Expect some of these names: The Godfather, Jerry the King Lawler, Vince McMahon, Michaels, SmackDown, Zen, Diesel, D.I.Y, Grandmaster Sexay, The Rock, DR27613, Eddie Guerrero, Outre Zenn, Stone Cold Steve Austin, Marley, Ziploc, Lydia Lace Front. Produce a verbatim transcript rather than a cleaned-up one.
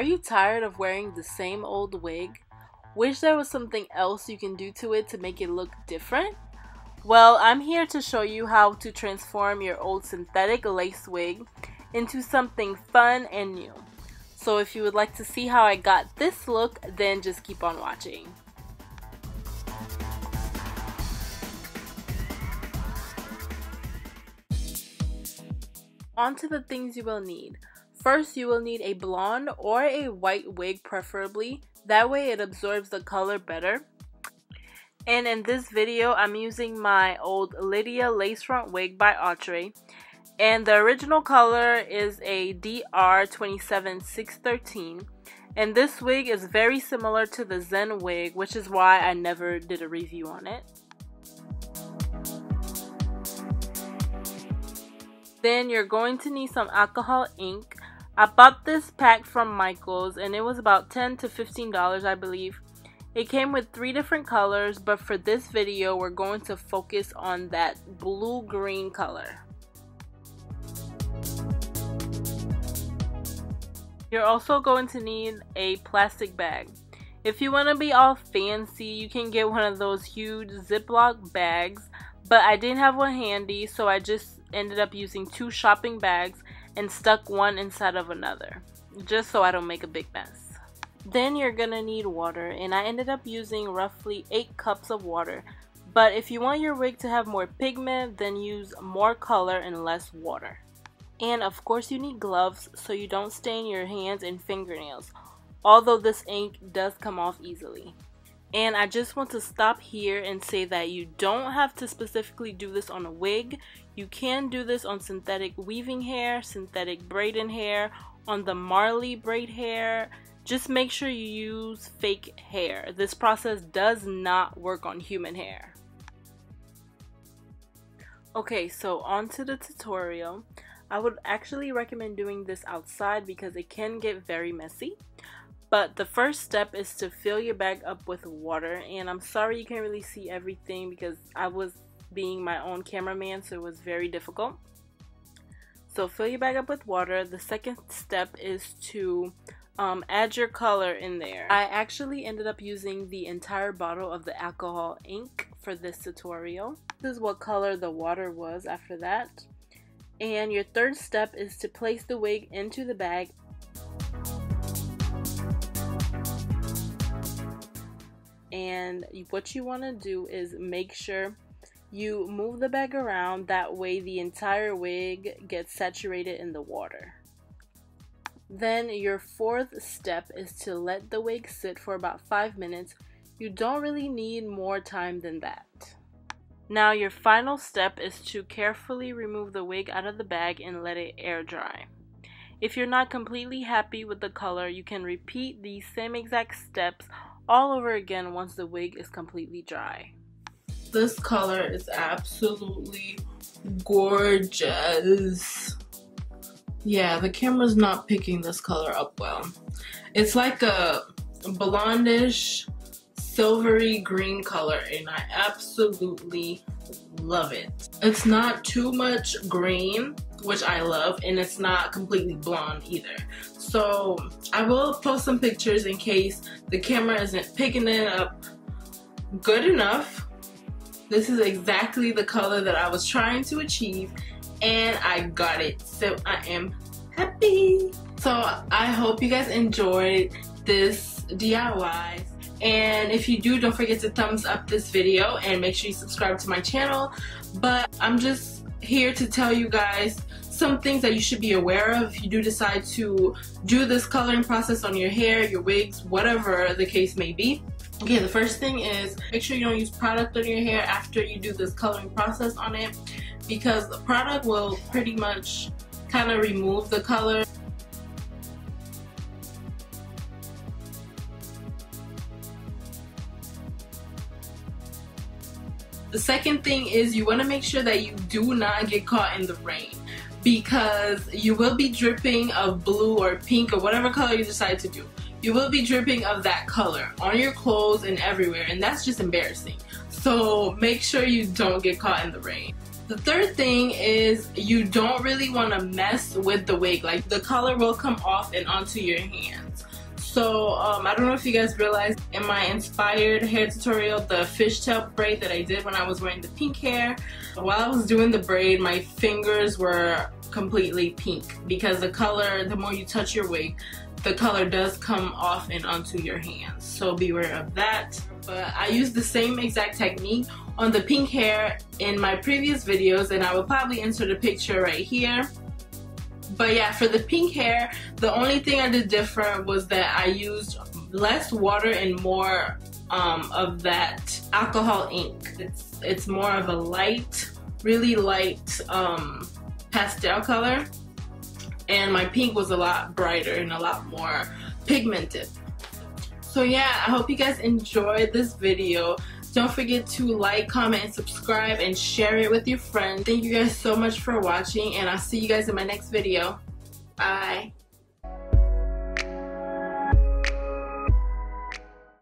Are you tired of wearing the same old wig? Wish there was something else you can do to it to make it look different? Well, I'm here to show you how to transform your old synthetic lace wig into something fun and new. So if you would like to see how I got this look, then just keep on watching. On to the things you will need. First, you will need a blonde or a white wig, preferably. That way it absorbs the color better. And in this video, I'm using my old Lydia Lace Front wig by Outre. And the original color is a D R two seven six one three. And this wig is very similar to the Zen wig, which is why I never did a review on it. Then you're going to need some alcohol ink. I bought this pack from Michaels and it was about ten to fifteen dollars, I believe. It came with three different colors, but for this video we're going to focus on that blue-green color. You're also going to need a plastic bag. If you want to be all fancy, you can get one of those huge Ziploc bags, but I didn't have one handy, so I just ended up using two shopping bags and stuck one inside of another, just so I don't make a big mess. Then you're gonna need water, and I ended up using roughly eight cups of water, but if you want your wig to have more pigment, then use more color and less water. And of course you need gloves so you don't stain your hands and fingernails, although this ink does come off easily. And I just want to stop here and say that you don't have to specifically do this on a wig. You can do this on synthetic weaving hair, synthetic braiding hair, on the Marley braid hair. Just make sure you use fake hair. This process does not work on human hair. Okay, so on to the tutorial. I would actually recommend doing this outside because it can get very messy. But the first step is to fill your bag up with water, and I'm sorry you can't really see everything because I was being my own cameraman, so it was very difficult. So fill your bag up with water. The second step is to um, add your color in there. I actually ended up using the entire bottle of the alcohol ink for this tutorial. This is what color the water was after that. And your third step is to place the wig into the bag. And what you want to do is make sure you move the bag around, that way the entire wig gets saturated in the water. Then your fourth step is to let the wig sit for about five minutes. You don't really need more time than that. Now your final step is to carefully remove the wig out of the bag and let it air dry. If you're not completely happy with the color, you can repeat these same exact steps all over again once the wig is completely dry. This color is absolutely gorgeous. Yeah, the camera's not picking this color up well. It's like a blondish, silvery green color, and I absolutely love it. It's not too much green, which I love, and it's not completely blonde either. So I will post some pictures in case the camera isn't picking it up good enough. This is exactly the color that I was trying to achieve, and I got it, so I am happy. So I hope you guys enjoyed this D I Y. And if you do, don't forget to thumbs up this video and make sure you subscribe to my channel. But I'm just here to tell you guys some things that you should be aware of if you do decide to do this coloring process on your hair, your wigs, whatever the case may be. Okay, the first thing is make sure you don't use product on your hair after you do this coloring process on it, because the product will pretty much kind of remove the color. The second thing is you want to make sure that you do not get caught in the rain, because you will be dripping of blue or pink or whatever color you decide to do. You will be dripping of that color on your clothes and everywhere, and that's just embarrassing. So make sure you don't get caught in the rain. The third thing is you don't really want to mess with the wig. Like, the color will come off and onto your hands. So um, I don't know if you guys realized in my inspired hair tutorial, the fishtail braid that I did when I was wearing the pink hair, while I was doing the braid, my fingers were completely pink because the color, the more you touch your wig, the color does come off and onto your hands, so beware of that. But I used the same exact technique on the pink hair in my previous videos, and I will probably insert a picture right here. But yeah, for the pink hair, the only thing I did different was that I used less water and more um, of that alcohol ink. It's, it's more of a light, really light um, pastel color. And my pink was a lot brighter and a lot more pigmented. So yeah, I hope you guys enjoyed this video. Don't forget to like, comment, and subscribe, and share it with your friends. Thank you guys so much for watching, and I'll see you guys in my next video. Bye.